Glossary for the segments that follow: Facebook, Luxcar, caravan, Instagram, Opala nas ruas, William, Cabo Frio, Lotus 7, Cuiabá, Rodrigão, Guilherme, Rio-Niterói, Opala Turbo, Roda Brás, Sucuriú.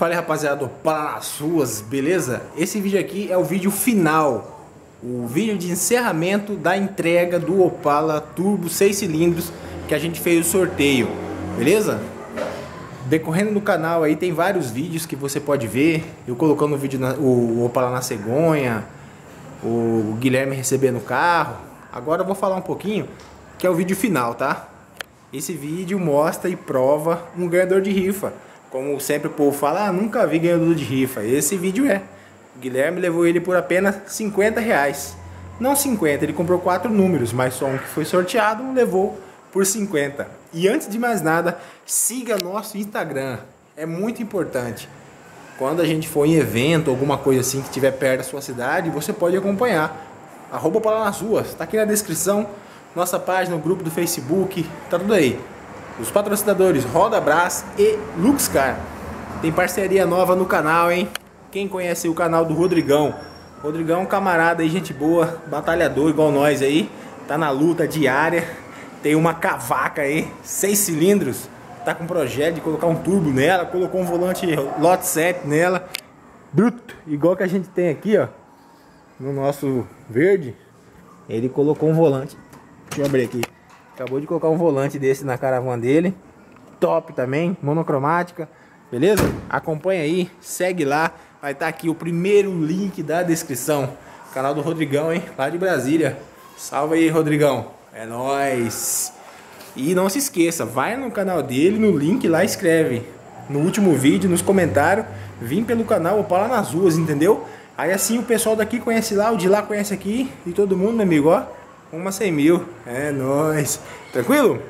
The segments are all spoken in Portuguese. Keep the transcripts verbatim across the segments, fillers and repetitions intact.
Fala aí, rapaziada, Opala nas ruas, beleza? Esse vídeo aqui é o vídeo final, o vídeo de encerramento da entrega do Opala Turbo seis cilindros que a gente fez o sorteio, beleza? Decorrendo no canal aí tem vários vídeos que você pode ver, eu colocando o vídeo na, o Opala na cegonha, o Guilherme recebendo o carro. Agora eu vou falar um pouquinho que é o vídeo final, tá? Esse vídeo mostra e prova um ganhador de rifa. Como sempre o povo fala, ah, nunca vi ganhador de rifa. Esse vídeo é. O Guilherme levou ele por apenas cinquenta reais. Não cinquenta, ele comprou quatro números, mas só um que foi sorteado levou por cinquenta. E antes de mais nada, siga nosso Instagram. É muito importante. Quando a gente for em evento, alguma coisa assim que estiver perto da sua cidade, você pode acompanhar. Arroba Opala nas ruas. Está aqui na descrição. Nossa página, o grupo do Facebook, tá tudo aí. Os patrocinadores Roda Brás e Luxcar. Tem parceria nova no canal, hein? Quem conhece o canal do Rodrigão? Rodrigão, camarada aí, gente boa, batalhador igual nós aí. Tá na luta diária. Tem uma cavaca aí, seis cilindros. Tá com um projeto de colocar um turbo nela. Colocou um volante Lotus sete nela. Bruto, igual que a gente tem aqui, ó. No nosso verde. Ele colocou um volante. Deixa eu abrir aqui. Acabou de colocar um volante desse na caravana dele. Top também, monocromática. Beleza? Acompanha aí, segue lá. Vai estar aqui o primeiro link da descrição. Canal do Rodrigão, hein? Lá de Brasília. Salve aí, Rodrigão. É nóis. E não se esqueça, vai no canal dele, no link lá, escreve. No último vídeo, nos comentários. Vim pelo canal Opala nas ruas, entendeu? Aí assim o pessoal daqui conhece lá, o de lá conhece aqui. E todo mundo, meu amigo, ó. Uma cem mil, é nóis. Tranquilo?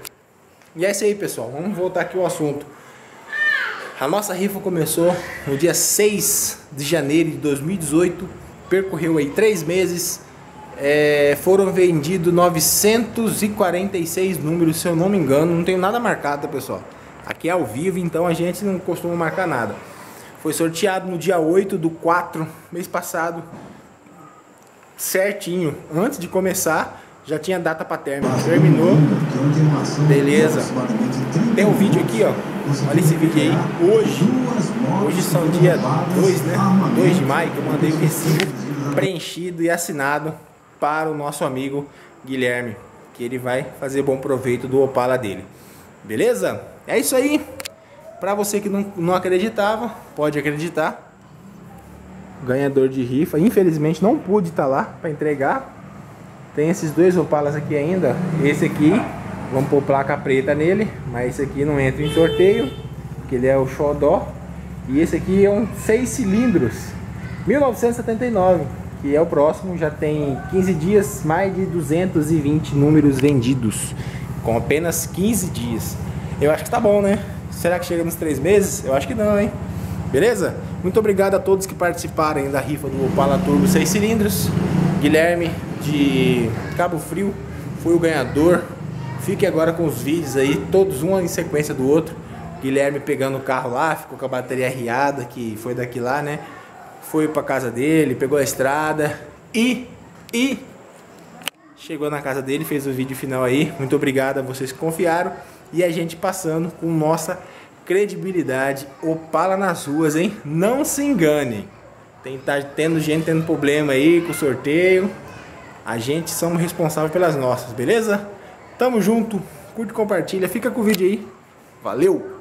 E é isso aí, pessoal. Vamos voltar aqui ao assunto. A nossa rifa começou no dia seis de janeiro de dois mil e dezoito. Percorreu aí três meses. É, foram vendidos novecentos e quarenta e seis números, se eu não me engano. Não tenho nada marcado, tá, pessoal? Aqui é ao vivo, então a gente não costuma marcar nada. Foi sorteado no dia oito do quatro, mês passado. Certinho. Antes de começar... Já tinha data para término, terminou, beleza. Tem um vídeo aqui, ó, olha esse vídeo aí, hoje, hoje são dia dois, né, dois de maio, que eu mandei o recibo preenchido e assinado para o nosso amigo Guilherme, que ele vai fazer bom proveito do Opala dele, beleza? É isso aí, para você que não, não acreditava, pode acreditar, ganhador de rifa, infelizmente não pude estar lá para entregar. Tem esses dois Opalas aqui ainda. Esse aqui, vamos pôr placa preta nele, mas esse aqui não entra em sorteio, porque ele é o xodó. E esse aqui é um seis cilindros, mil novecentos e setenta e nove, que é o próximo. Já tem quinze dias, mais de duzentos e vinte números vendidos, com apenas quinze dias. Eu acho que tá bom, né? Será que chega nos três meses? Eu acho que não, hein? Beleza? Muito obrigado a todos que participarem da rifa do Opala Turbo seis cilindros. Guilherme de Cabo Frio foi o ganhador. Fique agora com os vídeos aí, todos um em sequência do outro. Guilherme pegando o carro lá, ficou com a bateria arriada, que foi daqui lá, né? Foi pra casa dele, pegou a estrada e, e chegou na casa dele, fez o vídeo final aí. Muito obrigado a vocês que confiaram. E a gente passando com nossa credibilidade. Opala nas ruas, hein? Não se enganem. Tem tá tendo gente tendo problema aí com o sorteio. A gente somos responsáveis pelas nossas, beleza? Tamo junto, curte, compartilha, fica com o vídeo aí. Valeu!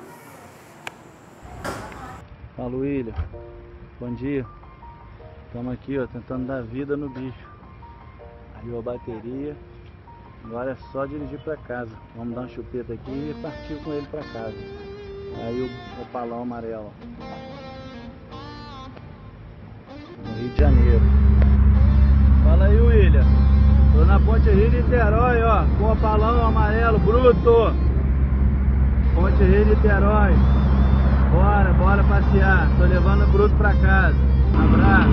Fala, William. Bom dia. Estamos aqui, ó, tentando dar vida no bicho. Aí a bateria. Agora é só dirigir pra casa. Vamos dar um chupeta aqui e partir com ele pra casa. Aí o opalão amarelo, no Rio de Janeiro. Fala aí, William. Tô na ponte Rio-Niterói, ó. Com o opalão amarelo, bruto. Ponte Rio-Niterói. Bora, bora passear. Tô levando o bruto pra casa. Abraço.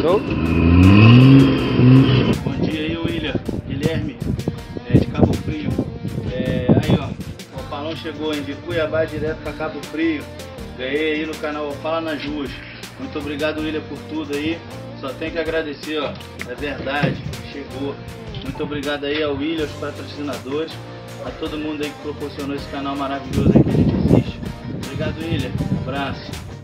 Show? Bom dia aí, William. Guilherme. Cabo Frio, é, aí ó, o Opalão chegou de Cuiabá direto para Cabo Frio, ganhei aí no canal Opala nas ruas. Muito obrigado, William, por tudo aí, Só tenho que agradecer, ó. É verdade, chegou. Muito obrigado aí ao William, aos patrocinadores, a todo mundo aí que proporcionou esse canal maravilhoso aí que a gente existe. Obrigado, William. Um abraço.